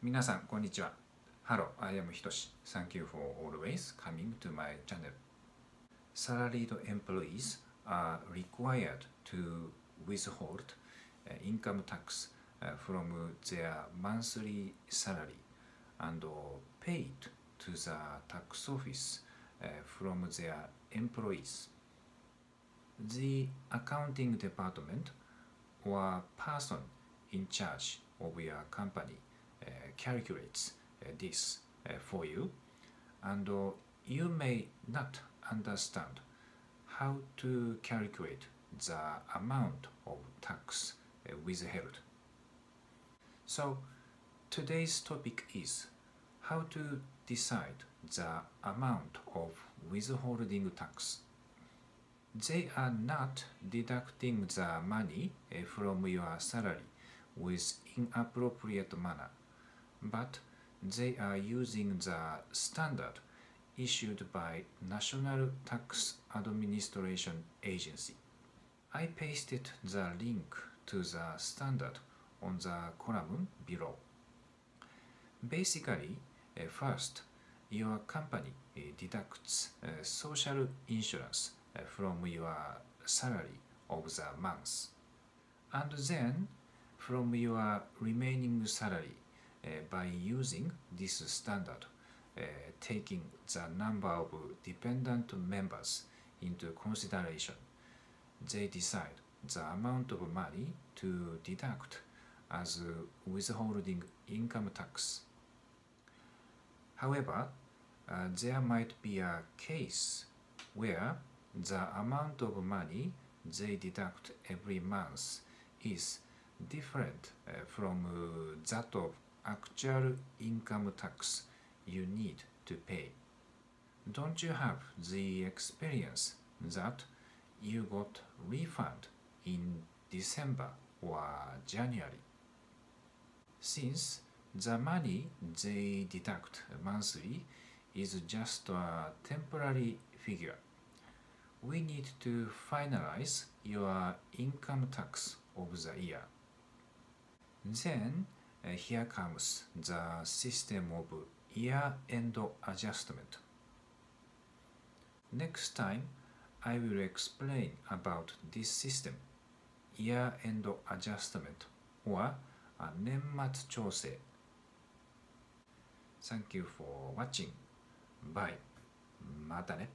皆さんこんにちは。Hello, I am Hitoshi. Thank you for always coming to my channel. Salaried employees are required to withhold income tax from their monthly salary and pay it to the tax office from their employees. The accounting department or person in charge of your company calculates this for you, and you may not understand how to calculate the amount of tax withheld. So today's topic is how to decide the amount of withholding tax. They are not deducting the money from your salary with inappropriate manner, but they are using the standard issued by National Tax Administration Agency. I pasted the link to the standard on the column below. Basically, first, your company deducts social insurance from your salary of the month, and then from your remaining salary by using this standard, taking the number of dependent members into consideration, they decide the amount of money to deduct as withholding income tax. However, there might be a case where the amount of money they deduct every month is different from that of actual income tax you need to pay. Don't you have the experience that you got refund in December or January? Since the money they deduct monthly is just a temporary figure, we need to finalize your income tax of the year. Then here comes the system of year-end adjustment. Next time, I will explain about this system, year-end adjustment or Nenmatsu Chousei. Thank you for watching. Bye. またね。